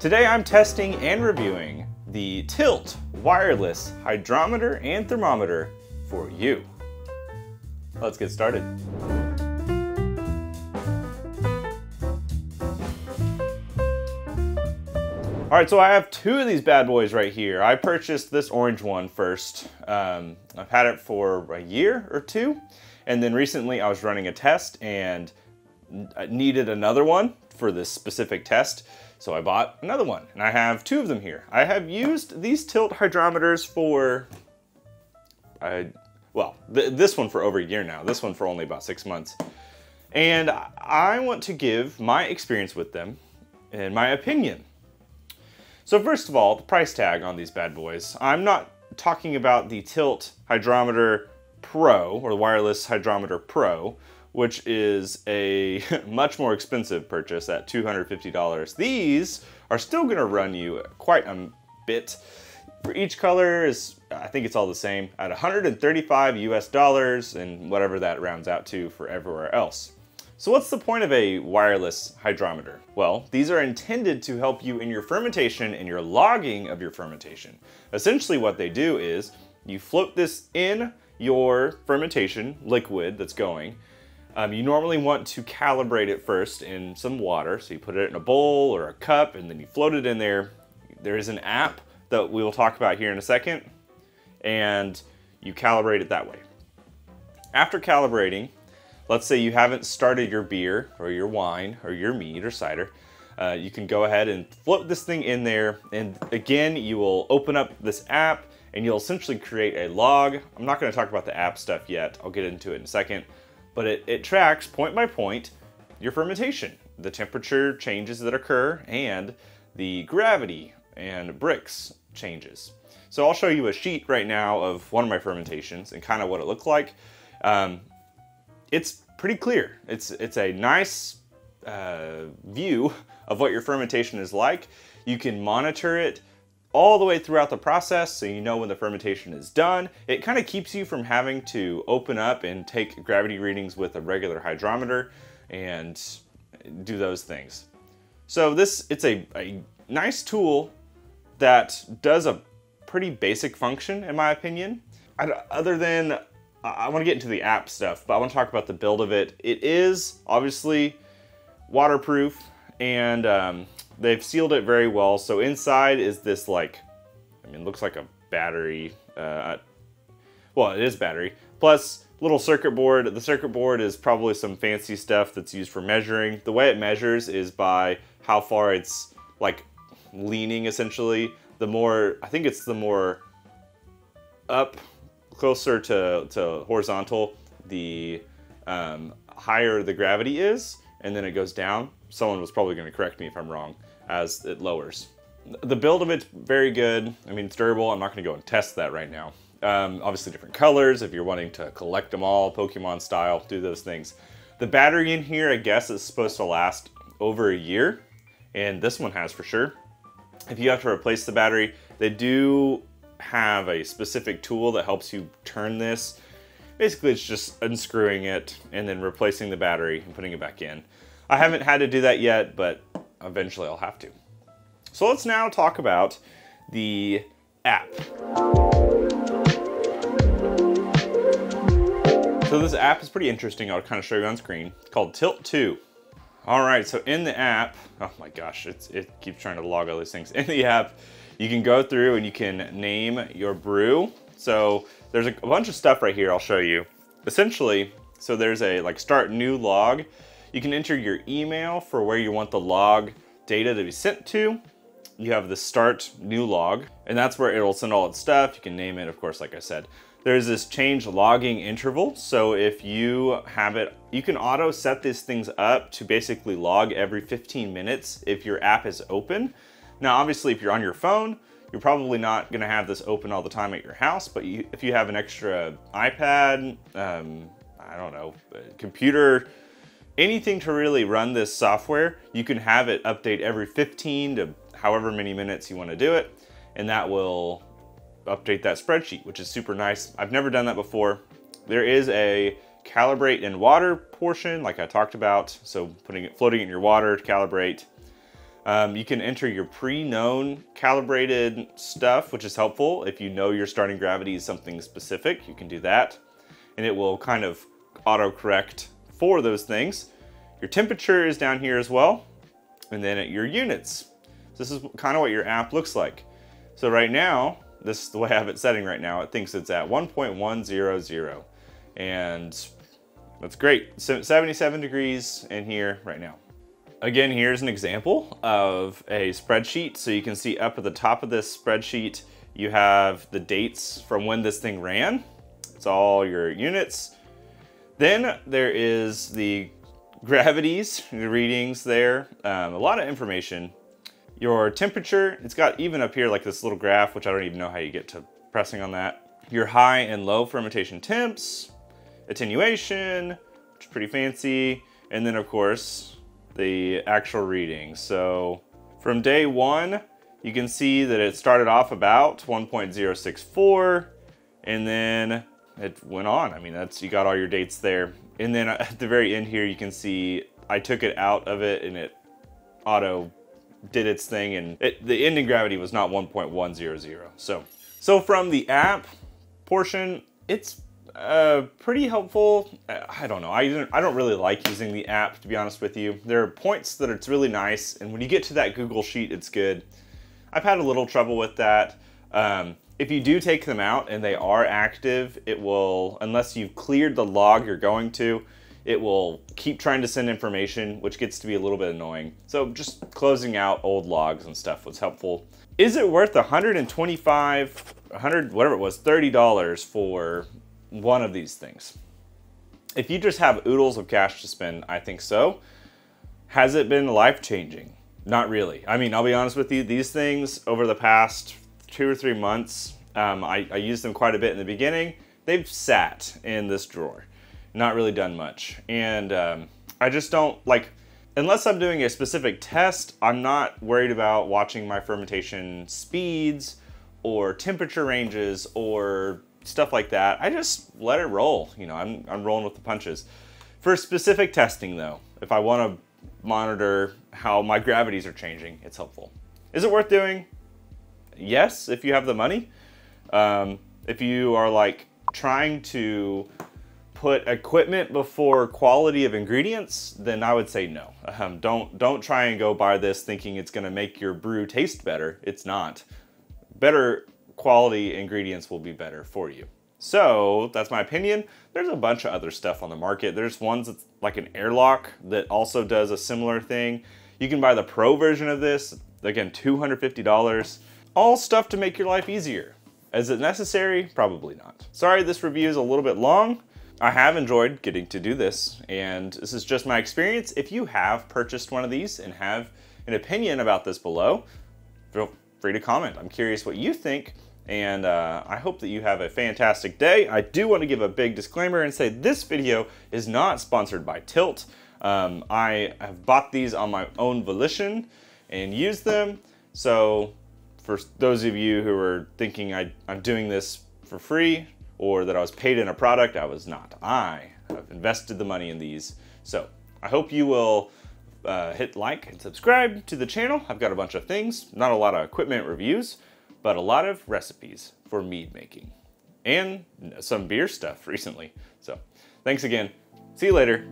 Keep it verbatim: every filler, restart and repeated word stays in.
Today I'm testing and reviewing the Tilt Wireless Hydrometer and Thermometer for you. Let's get started. All right, so I have two of these bad boys right here. I purchased this orange one first. Um, I've had it for a year or two, and then recently I was running a test and I needed another one for this specific test, so I bought another one, and I have two of them here. I have used these Tilt hydrometers for, I, well, th this one for over a year now, this one for only about six months. And I want to give my experience with them and my opinion. So first of all, the price tag on these bad boys. I'm not talking about the Tilt Hydrometer Pro or the Wireless Hydrometer Pro, which is a much more expensive purchase at two hundred fifty dollars. These are still gonna run you quite a bit. For each color is, I think it's all the same, at one hundred thirty-five U S dollars and whatever that rounds out to for everywhere else. So what's the point of a wireless hydrometer? Well, these are intended to help you in your fermentation and your logging of your fermentation. Essentially what they do is you float this in your fermentation liquid that's going. Um, you normally want to calibrate it first in some water. So you put it in a bowl or a cup and then you float it in there. There is an app that we will talk about here in a second, and you calibrate it that way. After calibrating, let's say you haven't started your beer or your wine or your mead or cider. Uh, you can go ahead and float this thing in there. And again, you will open up this app and you'll essentially create a log. I'm not gonna talk about the app stuff yet. I'll get into it in a second. But it, it tracks point by point your fermentation, the temperature changes that occur, and the gravity and Brix changes. So I'll show you a sheet right now of one of my fermentations and kind of what it looked like. Um, It's pretty clear. It's, it's a nice uh, view of what your fermentation is like. You can monitor it all the way throughout the process so you know when the fermentation is done. It kind of keeps you from having to open up and take gravity readings with a regular hydrometer and do those things. So this, it's a, a nice tool that does a pretty basic function in my opinion. I, other than I want to get into the app stuff, but I want to talk about the build of it. It is obviously waterproof, and um, they've sealed it very well. So inside is this, like, I mean, it looks like a battery. Uh, well, it is battery. Plus, little circuit board. The circuit board is probably some fancy stuff that's used for measuring. The way it measures is by how far it's, like, leaning, essentially. The more, I think it's the more up... closer to, to horizontal, the um, higher the gravity is, and then it goes down. Someone was probably gonna correct me if I'm wrong, as it lowers. The build of it's very good. I mean, it's durable. I'm not gonna go and test that right now. Um, obviously different colors, if you're wanting to collect them all, Pokemon style, do those things. The battery in here, I guess, is supposed to last over a year, and this one has for sure. If you have to replace the battery, they do have a specific tool that helps you turn this. Basically, it's just unscrewing it and then replacing the battery and putting it back in. I haven't had to do that yet, but eventually I'll have to. So let's now talk about the app. So this app is pretty interesting. I'll kind of show you on screen. It's called Tilt two. All right, so in the app, oh my gosh, it's, it keeps trying to log all these things. In the app, you can go through and you can name your brew. So there's a bunch of stuff right here I'll show you. Essentially, so there's a like start new log. You can enter your email for where you want the log data to be sent to. You have the start new log, and that's where it'll send all its stuff. You can name it, of course, like I said. There's this change logging interval. So if you have it, you can auto set these things up to basically log every fifteen minutes if your app is open. Now, obviously, if you're on your phone, you're probably not gonna have this open all the time at your house, but you, if you have an extra iPad, um, I don't know, computer, anything to really run this software, you can have it update every fifteen to however many minutes you wanna do it, and that will update that spreadsheet, which is super nice. I've never done that before. There is a calibrate in water portion, like I talked about, so putting it, floating it in your water to calibrate. Um, you can enter your pre-known calibrated stuff, which is helpful. If you know your starting gravity is something specific, you can do that. And it will kind of autocorrect for those things. Your temperature is down here as well. And then at your units. This is kind of what your app looks like. So right now, this is the way I have it setting right now. It thinks it's at one point one zero zero. And that's great. seventy-seven degrees in here right now. Again, here's an example of a spreadsheet. So you can see up at the top of this spreadsheet, you have the dates from when this thing ran. It's all your units. Then there is the gravities, the readings there, um, a lot of information. Your temperature, it's got even up here like this little graph, which I don't even know how you get to pressing on that. Your high and low fermentation temps, attenuation, which is pretty fancy. And then of course, the actual reading. So from day one, you can see that it started off about one point zero six four and then it went on. I mean, that's, you got all your dates there. And then at the very end here, you can see I took it out of it and it auto did its thing, and it, the ending gravity was not one point one zero zero. So, so from the app portion, it's Uh, pretty helpful. I don't know. I don't, I don't really like using the app, to be honest with you. There are points that it's really nice, and when you get to that Google Sheet, it's good. I've had a little trouble with that. Um, if you do take them out and they are active, it will, unless you've cleared the log you're going to, it will keep trying to send information, which gets to be a little bit annoying. So just closing out old logs and stuff was helpful. Is it worth one hundred twenty-five, one hundred, whatever it was, thirty dollars for one of these things? If you just have oodles of cash to spend, I think so. Has it been life-changing? Not really. I mean, I'll be honest with you, these things over the past two or three months, um, I, I used them quite a bit in the beginning. They've sat in this drawer, not really done much. And um, I just don't, like, unless I'm doing a specific test, I'm not worried about watching my fermentation speeds or temperature ranges or stuff like that. I just let it roll. You know, I'm, I'm rolling with the punches. For specific testing though, if I want to monitor how my gravities are changing, it's helpful. Is it worth doing? Yes, if you have the money. Um, if you are like trying to put equipment before quality of ingredients, then I would say no. Um, don't, don't try and go buy this thinking it's going to make your brew taste better. It's not. Better quality ingredients will be better for you. So that's my opinion. There's a bunch of other stuff on the market. There's ones that's like an airlock that also does a similar thing. You can buy the pro version of this, again, two hundred fifty dollars. All stuff to make your life easier. Is it necessary? Probably not. Sorry, this review is a little bit long. I have enjoyed getting to do this, and this is just my experience. If you have purchased one of these and have an opinion about this below, feel free to comment. I'm curious what you think. And uh, I hope that you have a fantastic day. I do want to give a big disclaimer and say this video is not sponsored by Tilt. Um, I have bought these on my own volition and used them. So for those of you who are thinking I, I'm doing this for free or that I was paid in a product, I was not. I have invested the money in these. So I hope you will uh, hit like and subscribe to the channel. I've got a bunch of things, not a lot of equipment reviews, but a lot of recipes for mead making and some beer stuff recently. So thanks again. See you later.